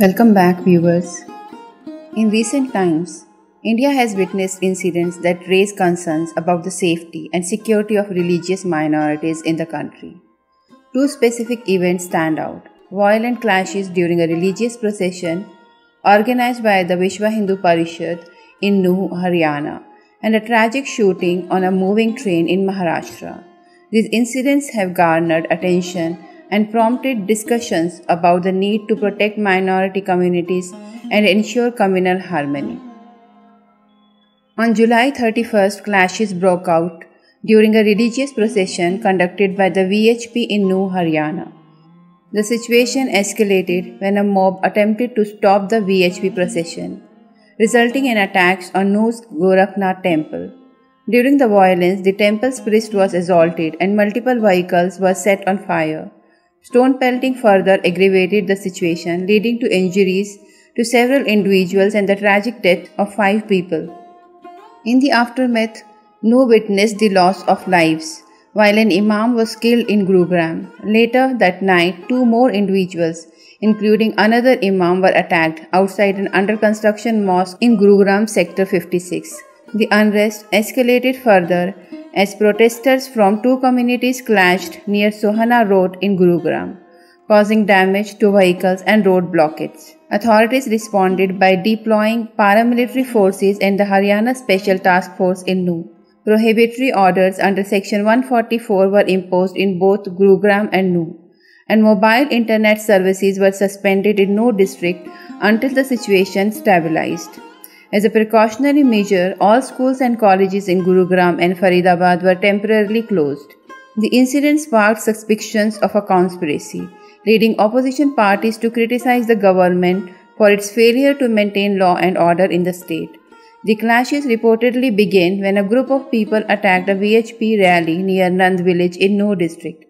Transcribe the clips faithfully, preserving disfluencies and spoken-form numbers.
Welcome back, viewers. In recent times, India has witnessed incidents that raise concerns about the safety and security of religious minorities in the country. Two specific events stand out: violent clashes during a religious procession organized by the Vishwa Hindu Parishad in Nuh, Haryana, and a tragic shooting on a moving train in Maharashtra. These incidents have garnered attention and prompted discussions about the need to protect minority communities and ensure communal harmony. On July thirty-first, clashes broke out during a religious procession conducted by the V H P in Nuh, Haryana. The situation escalated when a mob attempted to stop the V H P procession, resulting in attacks on Nuh's Gorakhna temple. During the violence, the temple's priest was assaulted and multiple vehicles were set on fire. Stone pelting further aggravated the situation, leading to injuries to several individuals and the tragic death of five people. In the aftermath, Nuh witnessed the loss of lives, while an imam was killed in Gurugram. Later that night, two more individuals, including another imam, were attacked outside an under-construction mosque in Gurugram Sector fifty-six. The unrest escalated further as protesters from two communities clashed near Sohana Road in Gurugram, causing damage to vehicles and road blockades. Authorities responded by deploying paramilitary forces and the Haryana Special Task Force in Nuh. Prohibitory orders under Section one forty-four were imposed in both Gurugram and Nuh, and mobile internet services were suspended in Nuh district until the situation stabilized. As a precautionary measure, all schools and colleges in Gurugram and Faridabad were temporarily closed. The incident sparked suspicions of a conspiracy, leading opposition parties to criticize the government for its failure to maintain law and order in the state. The clashes reportedly began when a group of people attacked a V H P rally near Nand village in Nuh district,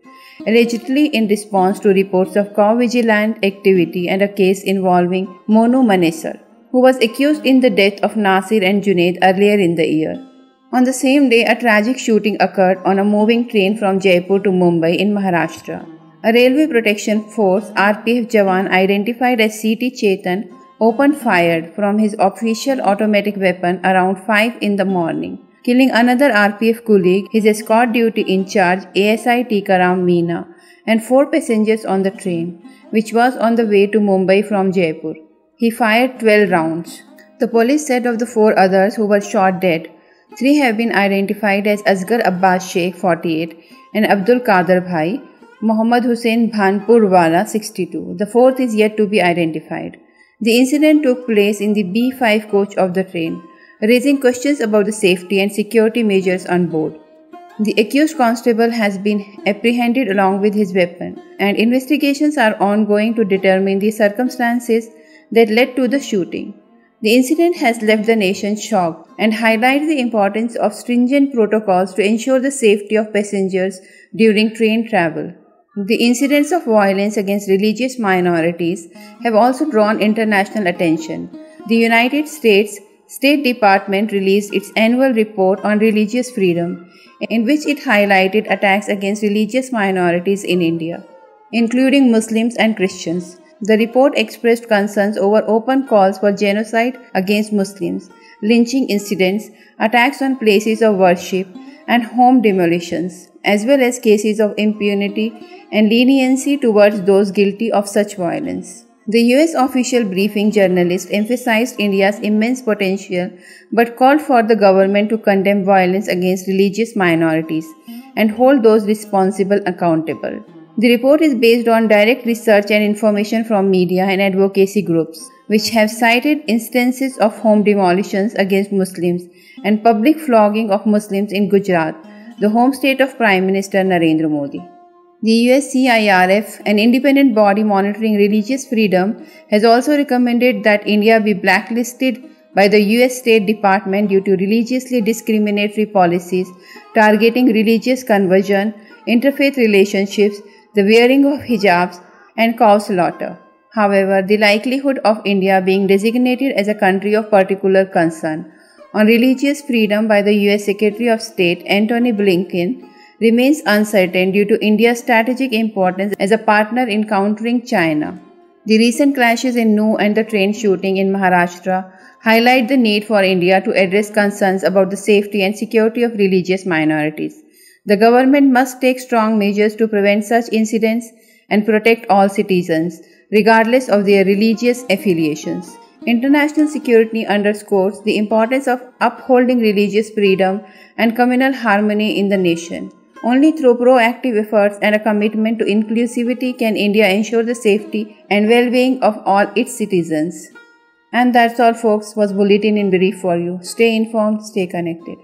allegedly in response to reports of co-vigilant activity and a case involving Monu Manesar, who was accused in the death of Nasir and Junaid earlier in the year. On the same day, a tragic shooting occurred on a moving train from Jaipur to Mumbai in Maharashtra. A Railway Protection Force R P F Jawan identified as C T Chetan opened fire from his official automatic weapon around five in the morning, killing another R P F colleague, his escort duty in charge A S I Karam Meena, and four passengers on the train, which was on the way to Mumbai from Jaipur. He fired twelve rounds. The police said of the four others who were shot dead, three have been identified as Azgar Abbas Sheikh, forty-eight, and Abdul Qadir Bhai, Mohammed Hussain Bhanpurwala, sixty-two. The fourth is yet to be identified. The incident took place in the B five coach of the train, raising questions about the safety and security measures on board. The accused constable has been apprehended along with his weapon, and investigations are ongoing to determine the circumstances that led to the shooting. The incident has left the nation shocked and highlights the importance of stringent protocols to ensure the safety of passengers during train travel. The incidents of violence against religious minorities have also drawn international attention. The United States State Department released its annual report on religious freedom, in which it highlighted attacks against religious minorities in India, including Muslims and Christians. The report expressed concerns over open calls for genocide against Muslims, lynching incidents, attacks on places of worship, and home demolitions, as well as cases of impunity and leniency towards those guilty of such violence. The U S official briefing journalist emphasized India's immense potential but called for the government to condemn violence against religious minorities and hold those responsible accountable. The report is based on direct research and information from media and advocacy groups, which have cited instances of home demolitions against Muslims and public flogging of Muslims in Gujarat, the home state of Prime Minister Narendra Modi. The U S C I R F, an independent body monitoring religious freedom, has also recommended that India be blacklisted by the U S State Department due to religiously discriminatory policies targeting religious conversion, interfaith relationships, the wearing of hijabs, and cow slaughter. However, the likelihood of India being designated as a country of particular concern on religious freedom by the U S Secretary of State Antony Blinken remains uncertain due to India's strategic importance as a partner in countering China. The recent clashes in Nuh and the train shooting in Maharashtra highlight the need for India to address concerns about the safety and security of religious minorities. The government must take strong measures to prevent such incidents and protect all citizens, regardless of their religious affiliations. International security underscores the importance of upholding religious freedom and communal harmony in the nation. Only through proactive efforts and a commitment to inclusivity can India ensure the safety and well-being of all its citizens. And that's all, folks. Was Bulletin in Brief for you. Stay informed, stay connected.